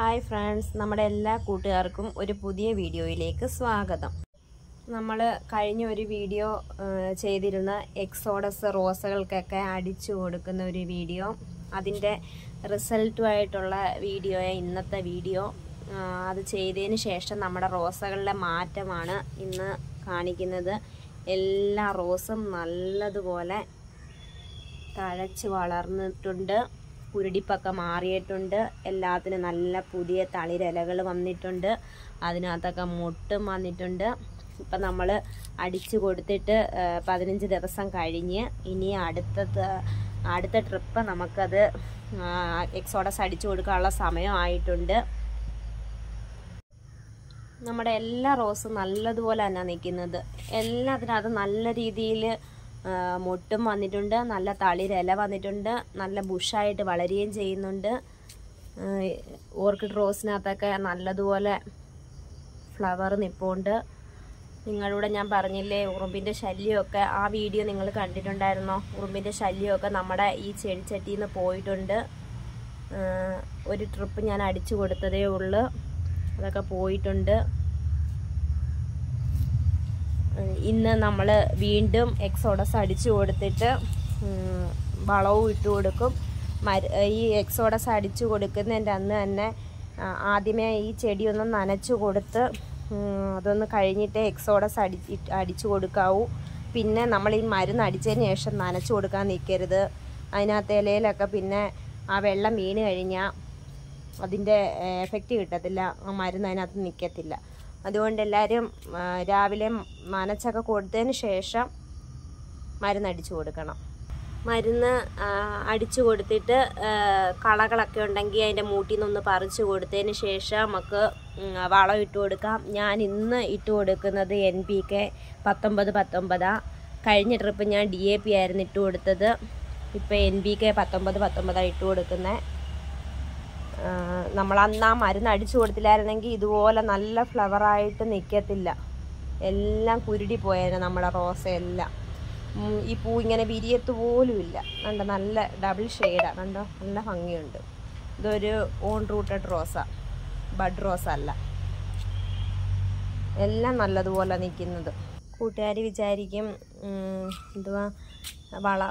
Hi friends, നമ്മുടെ എല്ലാ കൂട്ടുകാർക്കും ഒരു പുതിയ വീഡിയോയിലേക്ക് സ്വാഗതം. നമ്മൾ കഴിഞ്ഞ ഒരു വീഡിയോ ചെയ്തിരുന്ന എക്സോഡസ് റോസകൾക്കൊക്കെ അടിച്ചു കൊടുക്കുന്ന ഒരു വീഡിയോ, അതിൻ്റെ റിസൾട്ടുമായിട്ടുള്ള വീഡിയോയെ ഇന്നത്തെ വീഡിയോ. അത് ചെയ്തതിന് ശേഷം നമ്മുടെ റോസകളുടെ മാറ്റമാണ് ഇന്ന് കാണിക്കുന്നത്. എല്ലാ റോസും നല്ലതുപോലെ തഴച്ച് വളർന്നിട്ടുണ്ട്, കുരുടിപ്പൊക്കെ മാറിയിട്ടുണ്ട്, എല്ലാത്തിനും നല്ല പുതിയ തളിരിലകൾ വന്നിട്ടുണ്ട്, അതിനകത്തൊക്കെ മുട്ടും വന്നിട്ടുണ്ട്. ഇപ്പം നമ്മൾ അടിച്ചു കൊടുത്തിട്ട് 15 ദിവസം കഴിഞ്ഞ് ഇനി അടുത്ത ട്രിപ്പ് നമുക്കത് എക്സോഡസ് അടിച്ചു കൊടുക്കാനുള്ള സമയമായിട്ടുണ്ട്. നമ്മുടെ എല്ലാ റോസും നല്ലതുപോലെ തന്നെ നിൽക്കുന്നത്, എല്ലാത്തിനകത്ത് നല്ല രീതിയിൽ മുട്ടും വന്നിട്ടുണ്ട്, നല്ല തളിരില വന്നിട്ടുണ്ട്, നല്ല ബുഷായിട്ട് വളരുകയും ചെയ്യുന്നുണ്ട്. ഓർക്കിഡ് റോസിനകത്തൊക്കെ നല്ലതുപോലെ ഫ്ലവർ നിൽപ്പുണ്ട്. നിങ്ങളോട് ഞാൻ പറഞ്ഞില്ലേ ഉറുമ്പിൻ്റെ ശല്യമൊക്കെ, ആ വീഡിയോ നിങ്ങൾ കണ്ടിട്ടുണ്ടായിരുന്നോ? ഉറുമ്പിൻ്റെ ശല്യമൊക്കെ നമ്മുടെ ഈ ചെടിച്ചട്ടിയിൽ നിന്ന് പോയിട്ടുണ്ട്. ഒരു ട്രിപ്പ് ഞാൻ അടിച്ചു കൊടുത്തതേ ഉള്ളൂ, അതൊക്കെ പോയിട്ടുണ്ട്. ഇന്ന് നമ്മൾ വീണ്ടും എക്സോഡസ് അടിച്ചു കൊടുത്തിട്ട് വളവും ഇട്ട് കൊടുക്കും. ഈ എക്സോഡസ് അടിച്ചു കൊടുക്കുന്നതിൻ്റെ അന്ന് തന്നെ ആദ്യമേ ഈ ചെടിയൊന്ന് നനച്ചു കൊടുത്ത് അതൊന്ന് കഴിഞ്ഞിട്ട് എക്സോഡസ് അടിച്ചു കൊടുക്കാവൂ. പിന്നെ നമ്മൾ ഈ മരുന്ന് അടിച്ചതിന് ശേഷം നനച്ചു കൊടുക്കാൻ നിൽക്കരുത്. അതിനകത്ത് ഇലയിലൊക്കെ പിന്നെ ആ വെള്ളം വീണ് കഴിഞ്ഞാൽ അതിൻ്റെ എഫക്റ്റ് കിട്ടത്തില്ല, ആ മരുന്ന് അതിനകത്ത് നിൽക്കത്തില്ല. അതുകൊണ്ട് എല്ലാവരും രാവിലെ നനച്ചൊക്കെ കൊടുത്തതിന് ശേഷം മരുന്നടിച്ചു കൊടുക്കണം. മരുന്ന് അടിച്ചു കൊടുത്തിട്ട് കളകളൊക്കെ ഉണ്ടെങ്കിൽ അതിൻ്റെ മൂട്ടിൽ നിന്നൊന്ന് പറിച്ചു കൊടുത്തതിന് ശേഷം നമുക്ക് വളം ഇട്ട് കൊടുക്കാം. ഞാൻ ഇന്ന് ഇട്ട് കൊടുക്കുന്നത് NPK 19-19. കഴിഞ്ഞ ട്രിപ്പ് ഞാൻ DAP ആയിരുന്നു ഇട്ട് കൊടുത്തത്, ഇപ്പോൾ NPK 19-19 ഇട്ട് കൊടുക്കുന്നത്. നമ്മൾ അന്ന് ആ മരുന്ന് അടിച്ചു കൊടുത്തില്ലായിരുന്നെങ്കിൽ ഇതുപോലെ നല്ല ഫ്ലവറായിട്ട് നിൽക്കത്തില്ല, എല്ലാം കുരുടി പോയേനെ നമ്മുടെ റോസയെല്ലാം. ഈ പൂ ഇങ്ങനെ വിരിയത്ത് പോലുമില്ല, കണ്ടോ? നല്ല ഡബിൾ ഷെയ്ഡാണ്, കണ്ടോ? നല്ല ഭംഗിയുണ്ട്. ഇതൊരു ഓൺ റൂട്ടഡ് റോസ, ബഡ് റോസ അല്ല. എല്ലാം നല്ലതുപോലെ നിൽക്കുന്നത്. കൂട്ടുകാർ വിചാരിക്കും എന്തുവാ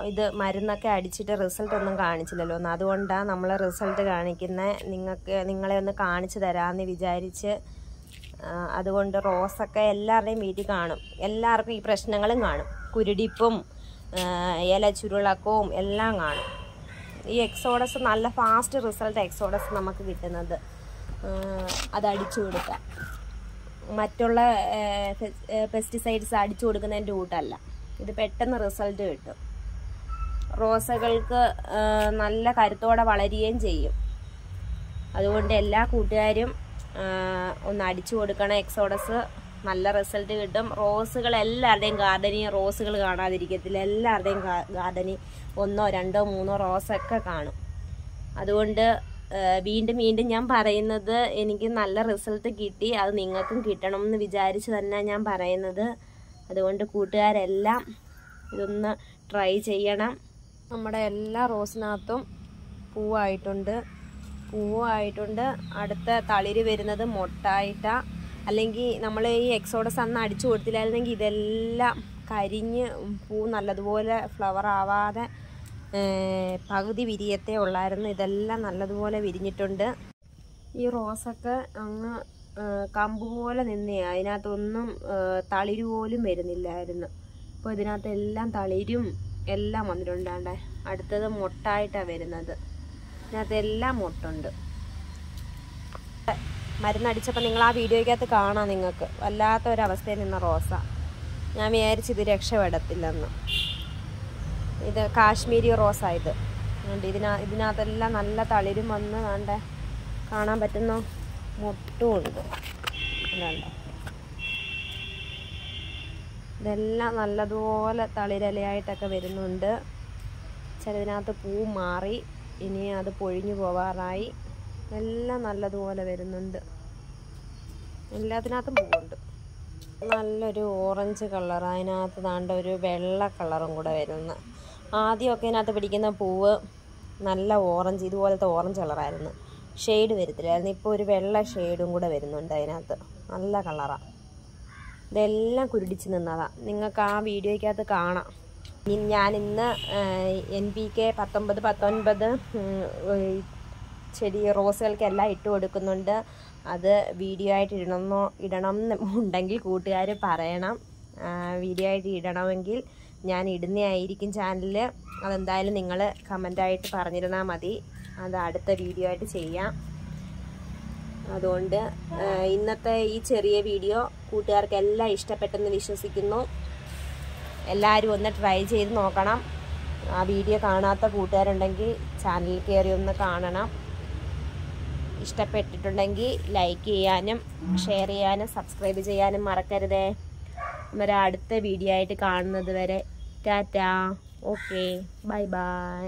ഇത് മരുന്നൊക്കെ അടിച്ചിട്ട് റിസൾട്ടൊന്നും കാണിച്ചില്ലല്ലോ എന്ന്. അതുകൊണ്ടാണ് നമ്മൾ റിസൾട്ട് കാണിക്കുന്നത്, നിങ്ങളെ ഒന്ന് കാണിച്ചു തരാമെന്ന് വിചാരിച്ച്. അതുകൊണ്ട് റോസൊക്കെ എല്ലാവരുടെയും വീട്ടിൽ കാണും, എല്ലാവർക്കും ഈ പ്രശ്നങ്ങളും കാണും, കുരുടിപ്പും ഇല ചുരുളക്കവും എല്ലാം കാണും. ഈ എക്സോഡസ് നല്ല ഫാസ്റ്റ് റിസൾട്ട് എക്സോഡസ് നമുക്ക് കിട്ടുന്നത് അത് അടിച്ചു കൊടുക്കാം. മറ്റുള്ള പെസ്റ്റിസൈഡ്സ് അടിച്ചു കൊടുക്കുന്നതിൻ്റെ കൂട്ടല്ല, ഇത് പെട്ടെന്ന് റിസൾട്ട് കിട്ടും. റോസകൾക്ക് നല്ല കരുത്തോടെ വളരുകയും ചെയ്യും. അതുകൊണ്ട് എല്ലാ കൂട്ടുകാരും ഒന്ന് അടിച്ചു കൊടുക്കണം എക്സോഡസ്, നല്ല റിസൾട്ട് കിട്ടും. റോസുകൾ എല്ലാവരുടെയും ഗാർഡനിൽ റോസുകൾ കാണാതിരിക്കത്തില്ല, എല്ലാവരുടെയും ഗാർഡനിൽ 1-2-3 റോസൊക്കെ കാണും. അതുകൊണ്ട് വീണ്ടും വീണ്ടും ഞാൻ പറയുന്നത്, എനിക്ക് നല്ല റിസൾട്ട് കിട്ടി, അത് നിങ്ങൾക്കും കിട്ടണം എന്ന് വിചാരിച്ച് തന്നെ ഞാൻ പറയുന്നത്. അതുകൊണ്ട് കൂട്ടുകാരെല്ലാം ഇതൊന്ന് ട്രൈ ചെയ്യണം. നമ്മുടെ എല്ലാ റോസിനകത്തും പൂവായിട്ടുണ്ട്. അടുത്ത തളിര് വരുന്നത് മൊട്ടായിട്ടാണ്. അല്ലെങ്കിൽ നമ്മൾ ഈ എക്സോഡസ് അന്ന് അടിച്ചു കൊടുത്തില്ലായിരുന്നെങ്കിൽ ഇതെല്ലാം കരിഞ്ഞ് പൂ നല്ലതുപോലെ ഫ്ലവർ ആവാതെ പകുതി വിരിയത്തേ ഉള്ളായിരുന്നു. ഇതെല്ലാം നല്ലതുപോലെ വിരിഞ്ഞിട്ടുണ്ട്. ഈ റോസൊക്കെ അങ്ങ് കമ്പ് പോലെ നിന്നേ, അതിനകത്തൊന്നും തളിര് പോലും വരുന്നില്ലായിരുന്നു. അപ്പോൾ ഇതിനകത്ത് എല്ലാം തളിരും എല്ലാം വന്നിട്ടുണ്ടാണ്ടേ. അടുത്തത് മൊട്ടായിട്ടാണ് വരുന്നത്, ഇതിനകത്ത് എല്ലാം മൊട്ടുണ്ട്. മരുന്നടിച്ചപ്പോൾ നിങ്ങൾ ആ വീഡിയോയ്ക്കകത്ത് കാണാം, നിങ്ങൾക്ക് വല്ലാത്തൊരവസ്ഥയിൽ നിന്ന റോസ. ഞാൻ വിചാരിച്ചിത് രക്ഷപ്പെടത്തില്ലെന്ന്. ഇത് കാശ്മീരി റോസായത് ഉണ്ട്. ഇതിനകത്തെല്ലാം നല്ല തളിരും വന്ന് വേണ്ടേ, കാണാൻ പറ്റുന്ന മുട്ടുമുണ്ട്. ഇതെല്ലാം നല്ലതുപോലെ തളിരിലയായിട്ടൊക്കെ വരുന്നുണ്ട്. ചിലതിനകത്ത് പൂ മാറി, ഇനി അത് പൊഴിഞ്ഞു പോവാറായി. എല്ലാം നല്ലതുപോലെ വരുന്നുണ്ട്, എല്ലാത്തിനകത്തും പൂവുണ്ട്. നല്ലൊരു ഓറഞ്ച് കളർ, അതിനകത്ത് താണ്ട ഒരു വെള്ള കളറും കൂടെ വരുന്ന. ആദ്യമൊക്കെ ഇതിനകത്ത് പിടിക്കുന്ന പൂവ് നല്ല ഓറഞ്ച്, ഇതുപോലത്തെ ഓറഞ്ച് കളറായിരുന്നു. ഷെയ്ഡ് വരത്തില്ലായിരുന്നു, ഇപ്പോൾ ഒരു വെള്ള ഷെയ്ഡും കൂടെ വരുന്നുണ്ട് അതിനകത്ത്, നല്ല കളറാണ്. ഇതെല്ലാം കുരുടിച്ച് നിന്നതാണ്, നിങ്ങൾക്ക് ആ വീഡിയോയ്ക്കകത്ത് കാണാം. ഞാനിന്ന് NPK 19-19 ചെടി റോസുകൾക്കെല്ലാം ഇട്ട് കൊടുക്കുന്നുണ്ട്. അത് വീഡിയോ ആയിട്ട് ഇടണം എന്നുണ്ടെങ്കിൽ കൂട്ടുകാർ പറയണം. വീഡിയോ ആയിട്ട് ഇടണമെങ്കിൽ ഞാൻ ഇടുന്നതായിരിക്കും ചാനലിൽ. അതെന്തായാലും നിങ്ങൾ കമൻറ്റായിട്ട് പറഞ്ഞിരുന്നാൽ മതി, അത് അടുത്ത വീഡിയോ ആയിട്ട് ചെയ്യാം. അതുകൊണ്ട് ഇന്നത്തെ ഈ ചെറിയ വീഡിയോ കൂട്ടുകാർക്കെല്ലാം ഇഷ്ടപ്പെട്ടെന്ന് വിശ്വസിക്കുന്നു. എല്ലാവരും ഒന്ന് ട്രൈ ചെയ്ത് നോക്കണം. ആ വീഡിയോ കാണാത്ത കൂട്ടുകാരുണ്ടെങ്കിൽ ചാനലിൽ കയറി ഒന്ന് കാണണം. ഇഷ്ടപ്പെട്ടിട്ടുണ്ടെങ്കിൽ ലൈക്ക് ചെയ്യാനും ഷെയർ ചെയ്യാനും സബ്സ്ക്രൈബ് ചെയ്യാനും മറക്കരുതേ. അന്നേരം അടുത്ത വീഡിയോ ആയിട്ട് കാണുന്നത് വരെ ടാറ്റാ, ഓക്കെ, ബൈ ബൈ.